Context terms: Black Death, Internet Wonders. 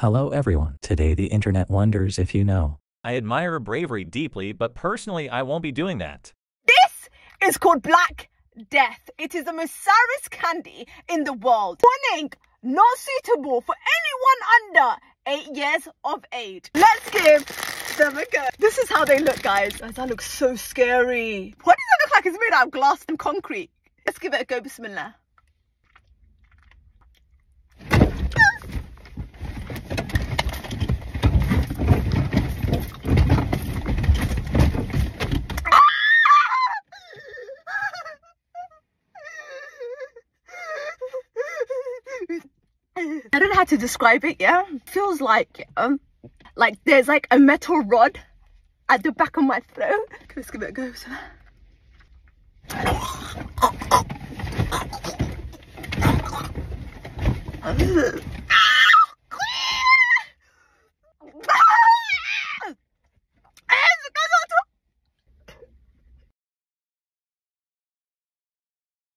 Hello everyone. Today the internet wonders if you know. I admire bravery deeply, but personally I won't be doing that. This is called Black Death. It is the most saddest candy in the world. Warning, not suitable for anyone under 8 years of age. Let's give them a go. This is how they look, guys. That looks so scary. What does it look like? It's made out of glass and concrete. Let's give it a go, bismillah. I don't know how to describe it, yeah? Feels like there's like a metal rod at the back of my throat. Let's give it a go. So.